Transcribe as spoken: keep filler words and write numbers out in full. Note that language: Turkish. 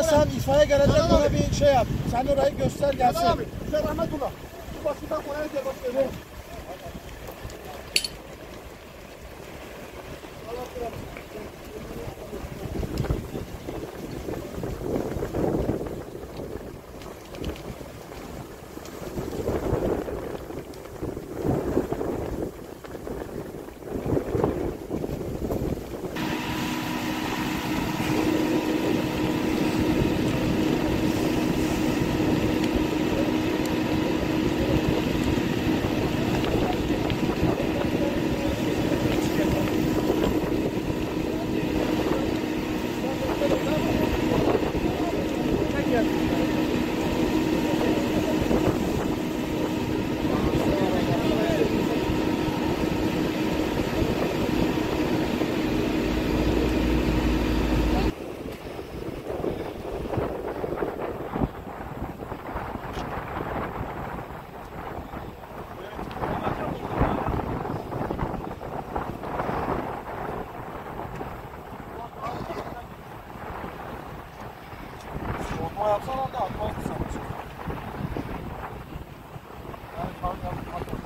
Ama sen ifaya gelecek ona bir şey yap. Sen orayı göster gelsin. Abi, sen Rahmetullah. Bu basından oraya gel bak öyle. Yapsana da atmayı kısaltacağım. Yani kalk kalk kalk.